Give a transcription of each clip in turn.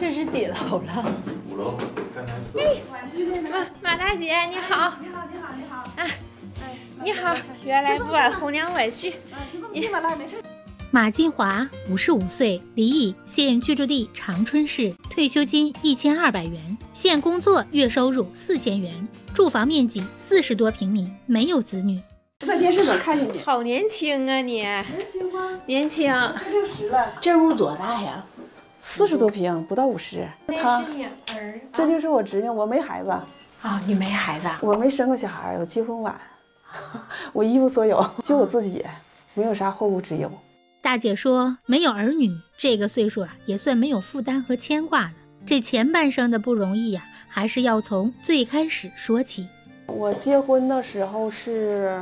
这是几楼了？5楼，刚才4楼。哎，马大姐你好！你好，你好，你好！啊，你好，原来不管红娘委屈。啊，就这么近吧，来，没事。 马金华55岁，离异，现居住地长春市，退休金1200元，现工作月收入4000元，住房面积40多平米，没有子女。在电视上看见你，好年轻啊你！年轻吗？年轻，快60了。这屋多大呀？40多平，不到50。他，这就是我侄女，我没孩子。啊，你没孩子？我没生过小孩，我结婚晚，我一无所有，就我自己，没有啥后顾之忧。 大姐说：“没有儿女，这个岁数啊，也算没有负担和牵挂了。这前半生的不容易呀，还是要从最开始说起。我结婚的时候是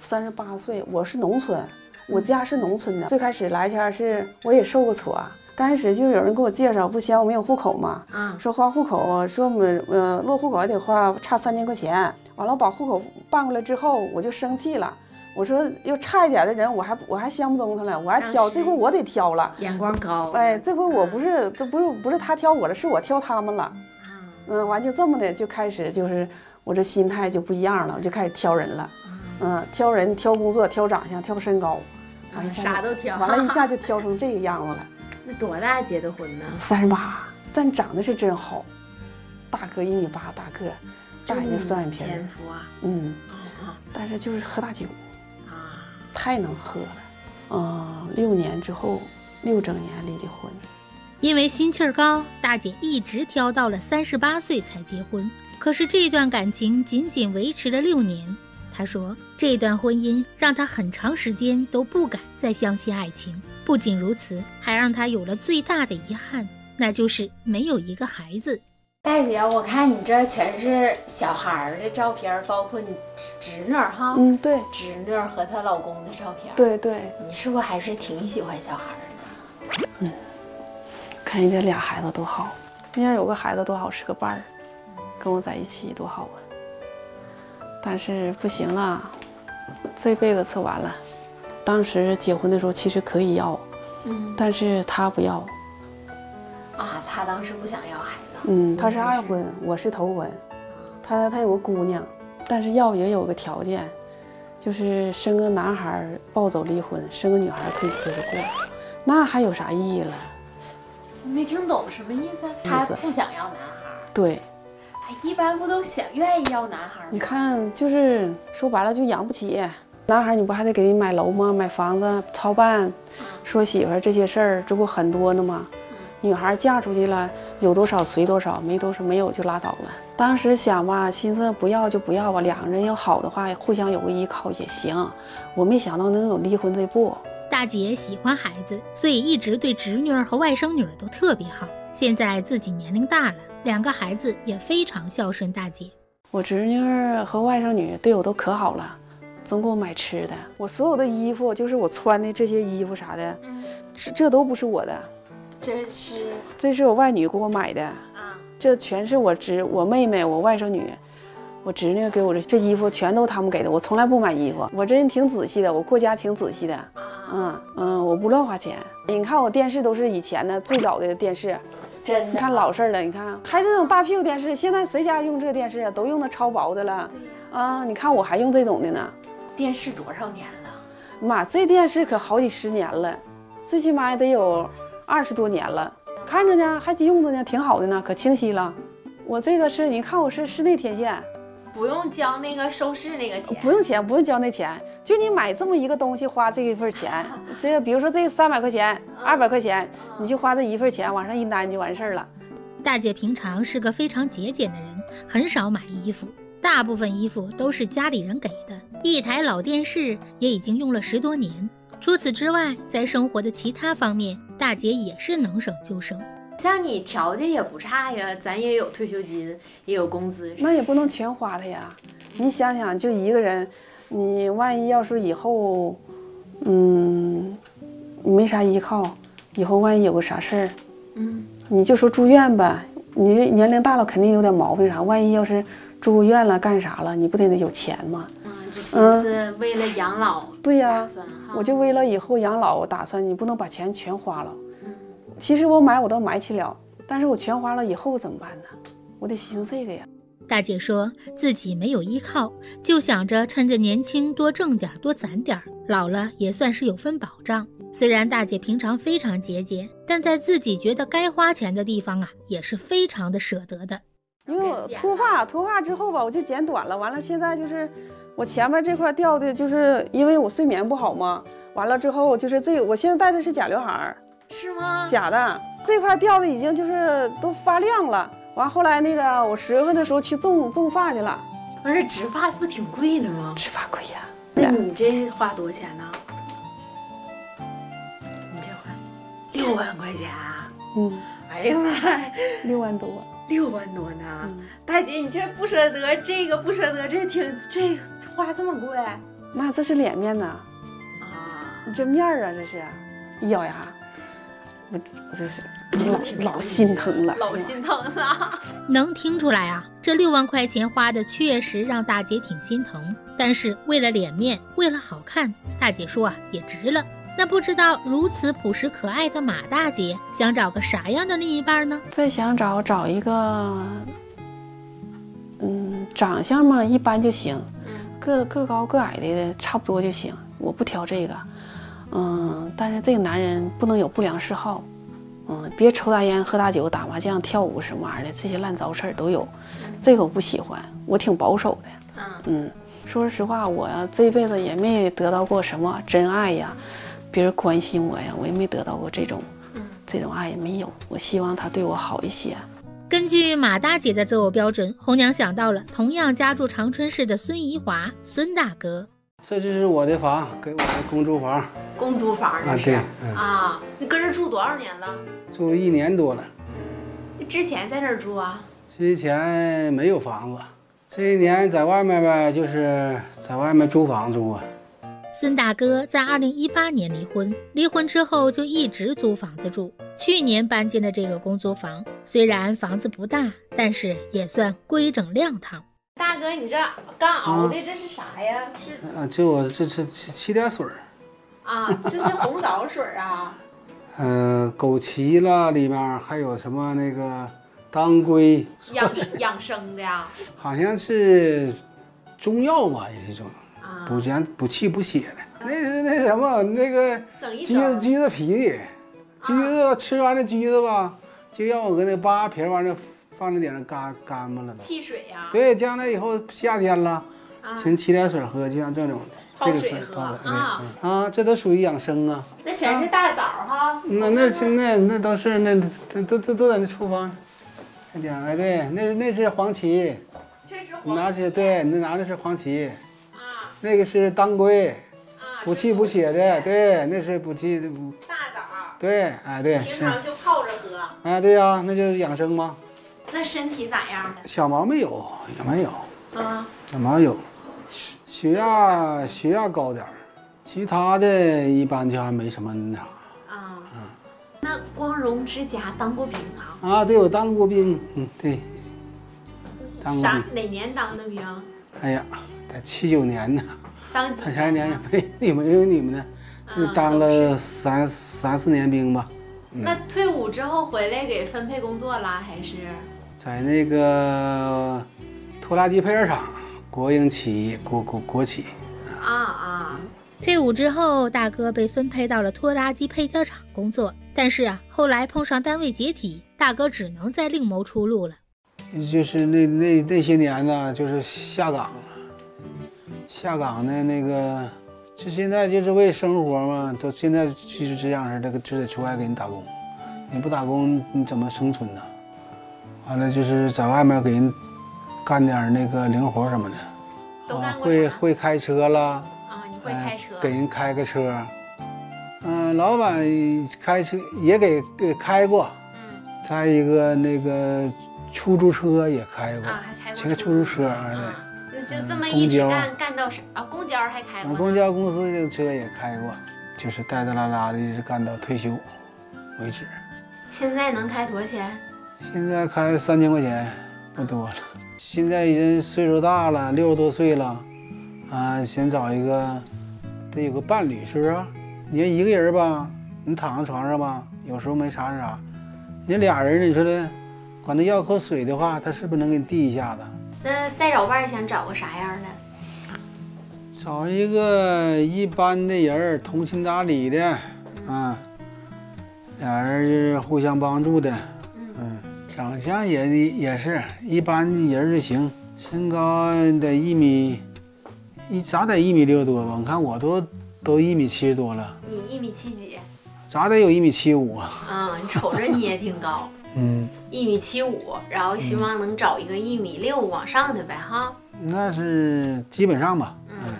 38岁，我是农村，我家是农村的。最开始来前是我也受过挫，刚开始就有人给我介绍，不行，我没有户口嘛，说花户口，说我们落户口也得花差3000块钱。完了，我把户口办过来之后，我就生气了。” 我说要差一点的人，我还相不中他了，我还挑，这回我得挑了，眼光高。哎，这回我不是，这不是他挑我了，是我挑他们了。嗯，完就这么的，就开始就是我这心态就不一样了，我就开始挑人了。嗯，挑人、挑工作、挑长相、挑身高，完啥都挑。完了，一下就挑成这个样子了。那多大结的婚呢？38，但长得是真好，大个1.8米大个，大眼睛双眼皮。前夫啊。嗯，但是就是喝大酒。 太能喝了，6年之后，6整年离的婚。因为心气儿高，大姐一直挑到了38岁才结婚。可是这段感情仅仅维持了6年。她说，这段婚姻让她很长时间都不敢再相信爱情。不仅如此，还让她有了最大的遗憾，那就是没有一个孩子。大姐，我看你这全是小孩儿的照片，包括你侄女儿哈。嗯，对，侄女儿和她老公的照片。对对，你是不是还是挺喜欢小孩儿的？嗯，看人家俩孩子多好，人家有个孩子多好，是个伴儿，跟我在一起多好啊。但是不行了，这辈子吃完了。当时结婚的时候其实可以要，嗯，但是他不要。啊，他当时不想要孩子。 嗯，他是2婚，我是头婚，他有个姑娘，但是要也有个条件，就是生个男孩抱走离婚，生个女孩可以接着过，那还有啥意义了？没听懂什么意思？他不想要男孩。对，一般不都想愿意要男孩吗？你看，就是说白了就养不起男孩，你不还得给你买楼吗？买房子、操办、说媳妇这些事儿，这不很多呢吗？ 女孩嫁出去了，有多少随多少，没多少没有就拉倒了。当时想吧，心思不要就不要吧，两个人要好的话，互相有个依靠也行。我没想到能有离婚这一步。大姐喜欢孩子，所以一直对侄女儿和外甥女儿都特别好。现在自己年龄大了，2个孩子也非常孝顺大姐。我侄女儿和外甥女对我都可好了，总给我买吃的。我所有的衣服，就是我穿的这些衣服啥的，这都不是我的。 这是我外女给我买的啊，这全是我妹妹、我外甥女、我侄女给我的这衣服，全都他们给的。我从来不买衣服，我这人挺仔细的，我过家挺仔细的。我不乱花钱。你看我电视都是以前的最早的电视，真的，你看老式儿的，你看还是那种大屁股电视。现在谁家用这电视啊？都用那超薄的了。对呀。啊，你看我还用这种的呢。电视多少年了？妈，这电视可好几十年了，最起码也得有。 20多年了，看着呢，还用着呢，挺好的呢，可清晰了。我这个是，你看我是室内天线，不用交那个收视那个钱，不用钱，不用交那钱，就你买这么一个东西花这一份钱，这个比如说这300块钱、200块钱，你就花这一份钱往上一单就完事儿了。大姐平常是个非常节俭的人，很少买衣服，大部分衣服都是家里人给的。一台老电视也已经用了10多年。 除此之外，在生活的其他方面，大姐也是能省就省。像你条件也不差呀，咱也有退休金，也有工资，那也不能全花它呀。你想想，就一个人，你万一要是以后，没啥依靠，以后万一有个啥事儿，你就说住院吧，你年龄大了肯定有点毛病啥，万一要是住院了干啥了，你不得有钱吗？ 就寻思为了养老，对呀，我就为了以后养老打算，你不能把钱全花了。其实我买我倒买起了，但是我全花了以后怎么办呢？我得寻思这个呀。大姐说自己没有依靠，就想着趁着年轻多挣点多攒点，老了也算是有份保障。虽然大姐平常非常节俭，但在自己觉得该花钱的地方啊，也是非常的舍得的。因为我脱发之后吧，我就剪短了，完了现在就是我前面这块掉的，就是因为我睡眠不好嘛。完了之后就是这个，我现在戴的是假刘海，是吗？假的，这块掉的已经就是都发亮了。完后来那个我10月份的时候去种发去了。完事植发不挺贵的吗？植发贵呀。那你这花多少钱呢？你这花6万块钱啊？嗯。哎呀妈呀，6万多。6万多呢？嗯、大姐，你这不舍得，这个不舍得，这花这么贵？那这是脸面呢。啊。你这面啊，这是，一咬牙。我就是老心疼了，老心疼了。能听出来啊，这6万块钱花的确实让大姐挺心疼，但是为了脸面，为了好看，大姐说啊也值了。那不知道如此朴实可爱的马大姐想找个啥样的另一半呢？最想找一个，长相嘛一般就行，个高个矮的差不多就行，我不挑这个。但是这个男人不能有不良嗜好，别抽大烟、喝大酒、打麻将、跳舞什么玩意儿的，这些烂糟事儿都有，这个我不喜欢，我挺保守的。说实话，我这辈子也没得到过什么真爱呀，别人关心我呀，我也没得到过这种爱也没有。我希望他对我好一些。根据马大姐的择偶标准，红娘想到了同样家住长春市的孙怡华，孙大哥。这就是我的房，给我的公租房啊，对啊，你跟这住多少年了？住1年多了。之前在这儿住啊？之前没有房子，这一年在外面呗，就是在外面租房住啊。孙大哥在2018年离婚，离婚之后就一直租房子住，去年搬进了这个公租房。虽然房子不大，但是也算规整亮堂。大哥，你这干熬的这是啥呀？就我这沏点水儿啊，这是红枣水啊。枸杞啦，里面还有什么那个当归，养生的呀。好像是中药吧，也是中药，补气补血的。那是那什么那个橘子皮的，吃完这橘子吧，就让我搁那扒皮完了。放着点干巴了，汽水呀、啊。对，将来以后夏天了，先沏点水喝，就像这种泡水喝啊，这都属于养生啊。那全是大枣哈。那都是那都在那厨房，那点哎对，那是黄芪，这是黄芪，拿的是黄芪，那个是当归，补气补血的，对，那是补气的大枣，对，哎对，平常就泡着喝，哎对呀，那就是养生吗？那身体咋样呢？小毛没有，也没有啊，小毛有，血压高点儿，其他的一般就还没什么那啥啊。那光荣之家当过兵啊？啊，对，我当过兵，对。哪年当的兵？哎呀，在79年呢。当几年？前2年没有你们呢，就当了3、4年兵吧。那退伍之后回来给分配工作啦，还是在那个拖拉机配件厂，国营企业，国企啊。退伍之后，大哥被分配到了拖拉机配件厂工作，但是啊，后来碰上单位解体，大哥只能再另谋出路了。就是那些年呢，就是下岗了，下岗的那个。就现在就是为生活嘛，都现在就是这样式的，就得出外给你打工，你不打工你怎么生存呢？完了就是在外面给人干点那个零活什么的，都干过。会开车啦，你会开车，给人开个车，老板开车也给开过，再一个那个出租车也开过，骑个出租车对。就这么一直干到啥啊？公交还开过，公交公司的车也开过，就是带带拉拉的，一直干到退休为止。现在能开多少钱？现在开3000块钱，不多了。现在已经岁数大了，60多岁了，想找一个得有个伴侣，是不是？你要一个人吧，你躺在床上吧，有时候没啥，你俩人，你说这，管他要口水的话，他是不是能给你递一下子？那再找伴儿，想找个啥样的？找一个一般的人，通情达理的，啊，俩人就是互相帮助的，嗯，长相也是一般的人就行，身高得1米，咋得1米6多吧？我看我都1米7多了。你1米7几？ 咋得有1米75啊！啊，你瞅着你也挺高，嗯，1米75，然后希望能找一个1米6往上的呗，哈。那是基本上吧，嗯，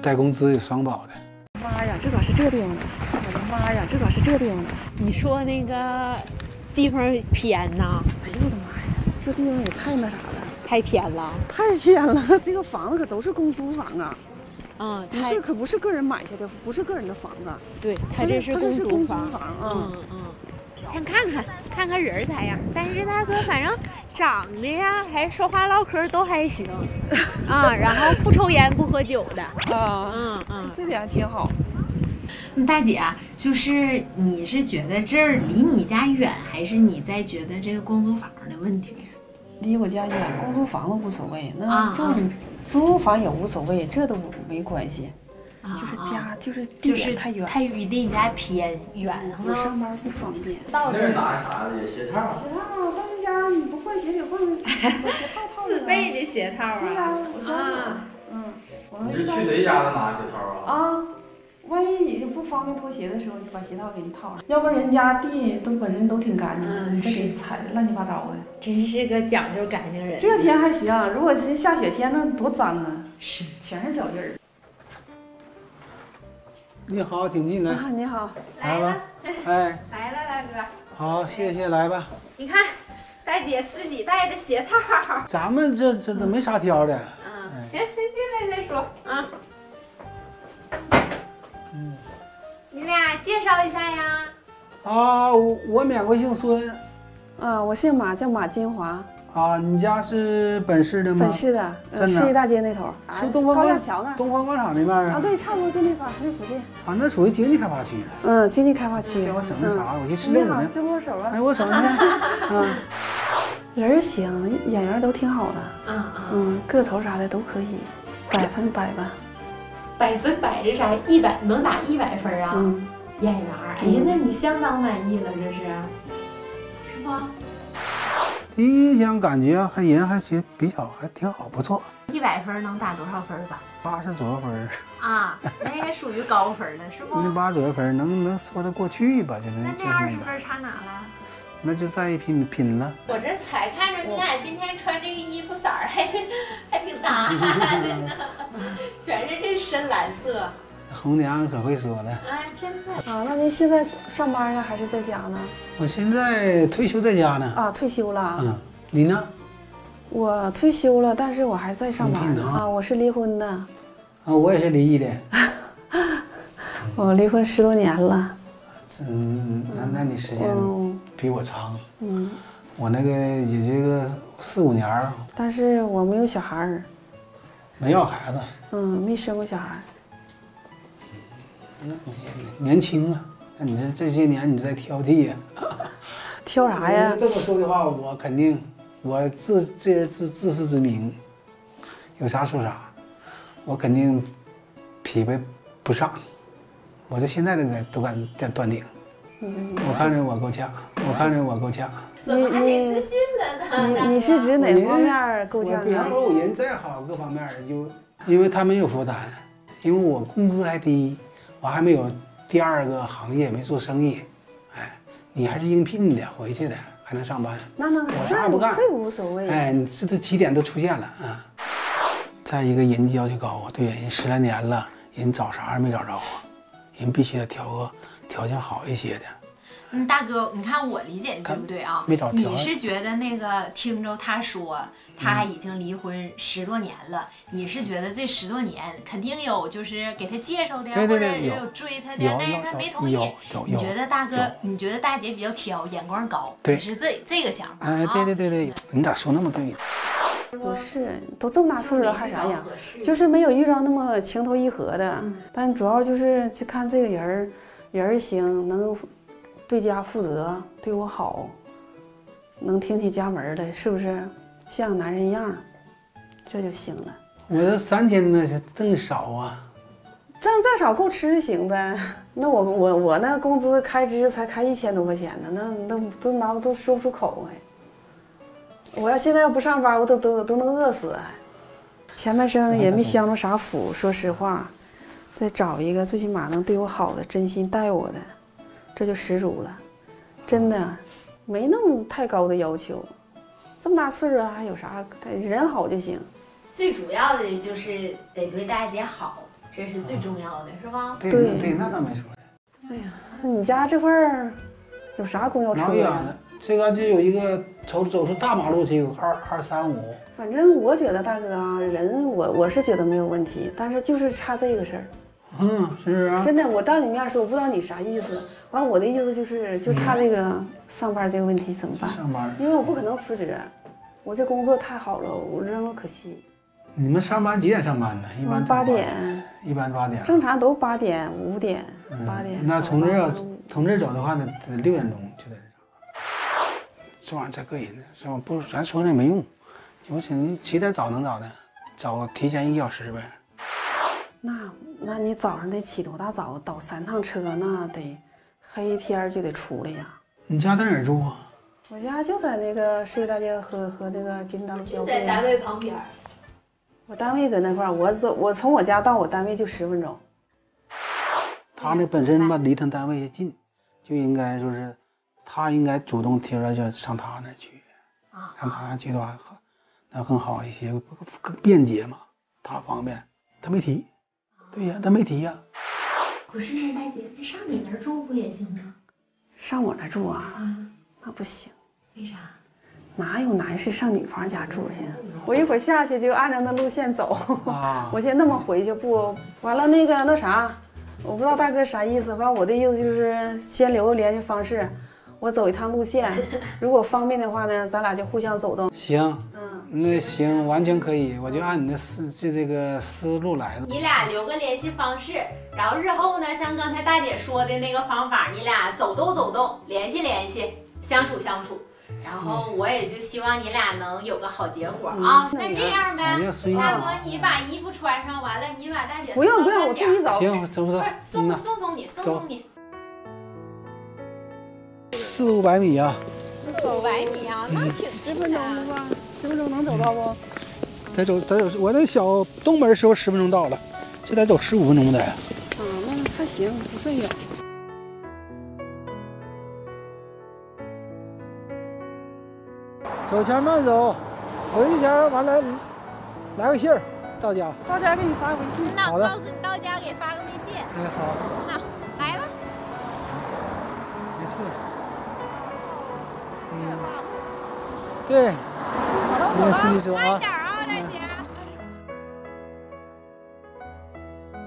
带工资双保的。妈呀，这咋是这地方呢？我的妈呀，这咋是这地方呢？你说那个地方偏呐？哎呦我的妈呀，这地方也太那啥了，太偏了，太偏了。这个房子可都是公租房啊。 啊，不是，可不是个人买下的，不是个人的房子。对，他这是公租房啊。嗯嗯，先看看人咋样，但是大哥反正长得呀，还说话唠嗑都还行，啊，然后不抽烟不喝酒的。啊嗯嗯，这点还挺好。那大姐，就是你是觉得这儿离你家远，还是你在觉得这个公租房的问题？离我家远，公租房子无所谓，那住。 租房也无所谓，这都没关系，就是家就是地点太远，太离你家偏远，我上班不方便。到那拿啥的鞋套？鞋套，到人家你不换鞋得换个鞋套。自备的鞋套啊。对呀，我家有。嗯，我是去谁家都拿鞋套啊？啊，万一你就不方便脱鞋的时候，就把鞋套给你套上，要不然人家地都本身都挺干净的，你这给踩的乱七八糟的。 真是个讲究干净人。这天还行，如果是下雪天，那多脏啊！是，全是脚印儿。你好，请进来。啊，你好，来吧。哎，来了，大哥。好，谢谢，来吧。你看，大姐自己带的鞋套。咱们这都没啥挑的。嗯，行，先进来再说啊。嗯。你俩介绍一下呀。啊，我免过姓孙。 啊，我姓马，叫马金华。啊，你家是本市的吗？本市的，市一大街那头，是东方高架桥那儿，东方广场那面啊。啊，对，差不多就那块儿，那附近。啊，那属于经济开发区了。嗯，经济开发区。叫我整那啥，我去吃那个呢。你好，握手啊。哎，握手呢。嗯，人行，演员都挺好的。啊啊。嗯，个头啥的都可以，100%吧。100%是啥？100能打100分啊？嗯。演员，哎呀，那你相当满意了，这是。 第一印象感觉还人还行，还挺好，不错。100分能打多少分吧？80左右分。啊，那也属于高分了，是不？那80左右分能说得过去吧？就能。那这20分差哪了？那就再拼了。我这才看着你俩今天穿这个衣服色儿还挺搭的呢，全是这深蓝色。红娘可会说了啊，真的啊！那您现在上班呢，还是在家呢？我现在退休在家呢。啊，退休了。嗯，你呢？我退休了，但是我还在上班啊。我是离婚的。啊，我也是离异的。我离婚10多年了。嗯，那你时间比我长。嗯。我那个也就个4、5年。但是我没有小孩儿。没要孩子。嗯，没生过小孩。 那你年轻啊，那你这些年你在挑剔呀、啊？挑啥呀？这么说的话，我肯定我自知之明，有啥说啥，我肯定匹配不上，我这现在都敢断定。嗯，我看着我够呛，怎么还没自信了呢？你是指哪方面够呛？比方说我人再好，各方面就因为他没有负担，因为我工资还低。 我还没有第二个行业，没做生意，哎，你还是应聘的，回去的还能上班。那我啥也不干，这无所谓。哎，你这起点都出现了啊。再一个，人家要求高啊，对呀，人10来年了，人找啥也没找着啊，人必须得挑个条件好一些的。嗯，大哥，你看我理解你对不对啊？没找条件。你是觉得那个听着他说。 他已经离婚10多年了，你是觉得这10多年肯定有就是给他介绍的，或者有追他的，但是他没同意。你觉得大哥，你觉得大姐比较挑，眼光高，你是这个想法？哎，对，你咋说那么对呢？不是，都这么大岁数了还啥呀？就是没有遇到那么情投意合的，但主要就是去看这个人，人行，能对家负责，对我好。能挺起家门的，是不是像男人样，这就行了。我这3000呢，挣少啊，挣再少够吃就行呗。那我那工资开支才开1000多块钱呢，那都拿都说不出口哎。我要现在要不上班，我都能饿死哎。前半生也没享着啥福，说实话，再找一个最起码能对我好的、真心待我的，这就十足了。真的，没那么太高的要求。这么大岁数啊，还有啥？人好就行。最主要的就是得对大姐好，这是最重要的，是吧？对对，那倒没错。哎呀，你家这块儿有啥公交车？老远了，这个就有一个走出大马路去有2235。反正我觉得大哥啊，人我是觉得没有问题，但是就是差这个事儿。嗯，是不是啊？真的，我当你面说，我不知道你啥意思。完，我的意思就是，就差这个上班这个问题怎么办？上班，因为我不可能辞职，我这工作太好了，我认为可惜。你们上班几点上班呢？一般8点，一般8点，正常都8点、5点、8点。那从这走的话呢，得6点钟就得上。这玩意太膈应了，是吧？不，咱说那没用。我寻思起得早能早的，早提前1小时呗。那你早上得起多大早？倒3趟车，那得黑天就得出来呀。你家在哪儿住啊？我家就在那个世纪大街和那个金山大路交汇。在单位旁边。我单位在那块儿，我从我家到我单位就10分钟。他呢本身吧离他单位也近，就应该就是他应该主动提出来就上他那去，上他那去的话，那更好一些，更便捷嘛，他方便。他没提，对呀，他没提呀。不是那大姐，那上你那儿住不也行吗？上我那住啊？那不行。为啥？哪有男士上女方家住去？我一会儿下去就按照那路线走。我先那么回去不？完了那啥，我不知道大哥啥意思。反正我的意思就是先留个联系方式，我走一趟路线，如果方便的话呢，咱俩就互相走动。行。那行，完全可以，我就按你的这个思路来了。你俩留个联系方式，然后日后呢，像刚才大姐说的那个方法，你俩走动，联系联系，相处，然后我也就希望你俩能有个好结果啊。那这样呗，大哥，你把衣服穿上，完了你把大姐不用，我自己走。行，走。送你。400-500米啊。400-500米啊，那挺10分钟的吧？10分钟能走到不？得走，我那小东门时候10分钟到了，这得走15分钟的。啊，那还行，不算远。走前慢走，回一前完了，来个信儿，到家。到家给你发个微信。那我告诉你，到家给发个微信。哎，好。好，来吧。没错。对。那个司机说啊，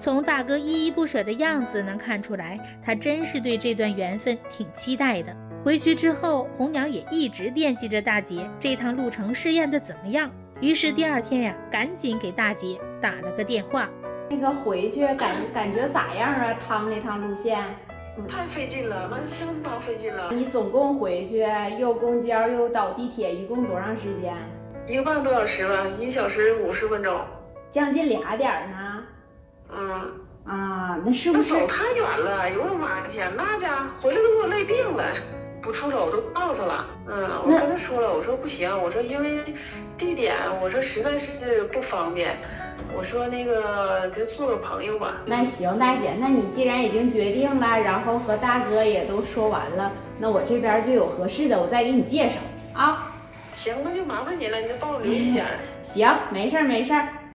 从大哥依依不舍的样子能看出来，他真是对这段缘分挺期待的。回去之后，红娘也一直惦记着大姐这趟路程试验的怎么样，于是第2天呀，赶紧给大姐打了个电话。那个回去感觉咋样啊？汤那趟路线？太费劲了，那相当费劲了。你总共回去又公交又倒地铁，一共多长时间？1个半多小时吧，1小时50分钟，将近2点呢。那是不是走太远了？哎呦我的妈呀，那家回来都给我累病了，不出了，我都告诉他了。我跟他说了，我说不行，我说因为地点，我说实在是不方便。我说那个就做个朋友吧。那行，大姐，那你既然已经决定了，然后和大哥也都说完了，那我这边就有合适的，我再给你介绍啊。行，那就麻烦你了，你就帮我留一点。行，没事儿。